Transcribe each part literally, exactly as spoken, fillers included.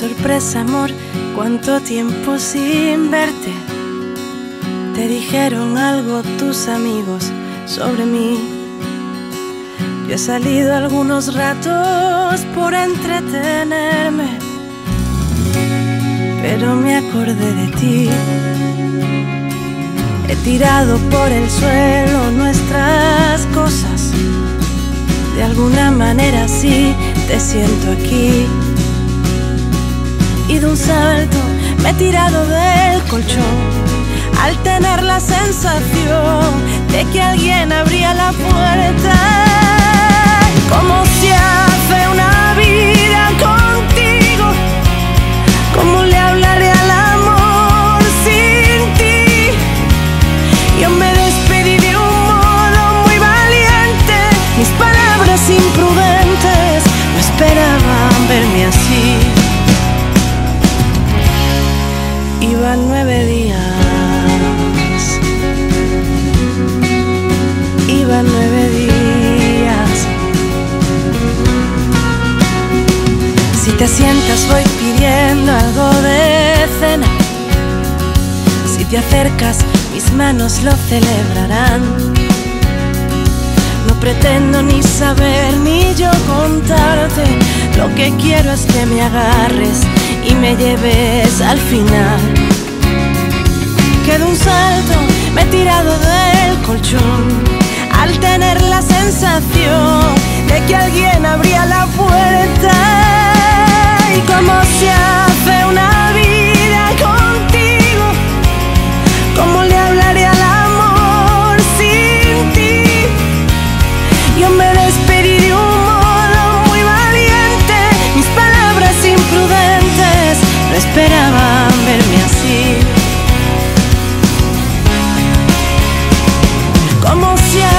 sorpresa, amor, cuánto tiempo sin verte. Te dijeron algo tus amigos sobre mí. Yo he salido algunos ratos por entretenerme, pero me acordé de ti. He tirado por el suelo nuestras cosas. De alguna manera sí te siento aquí. Y de un salto me he tirado del colchón al tener la sensación de que alguien abría la puerta. ¿Cómo se hace una vida contigo? ¿Cómo le hablaré al amor sin ti? Yo me despedí de un modo muy valiente, mis palabras imprudentes no esperaban verme así. Iban nueve días. Nueve días. Si te sientas voy pidiendo algo de cena. Si te acercas mis manos lo celebrarán. No pretendo ni saber ni yo contarte. Lo que quiero es que me agarres y me lleves al final. Que de un salto me he tirado del colchón al tener la sensación de que alguien abría la puerta. ¿Y cómo se hace una vida contigo? ¿Cómo le hablaré al amor sin ti? Yo me despedí de un modo muy valiente, mis palabras imprudentes no esperaban verme así. ¿Cómo se hace?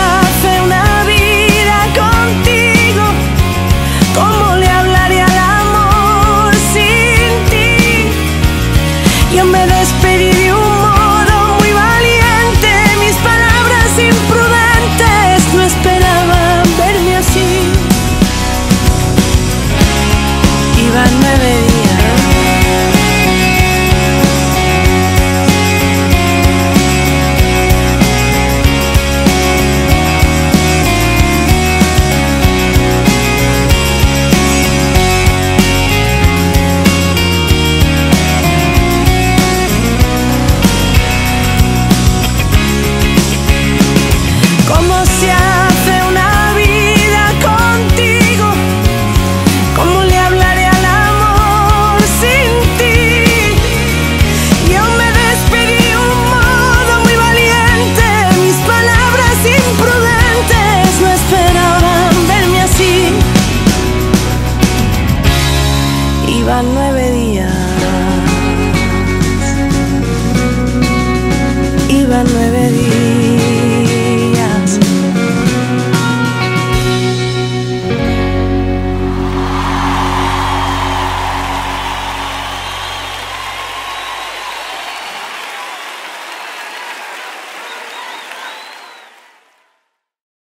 Nueve días.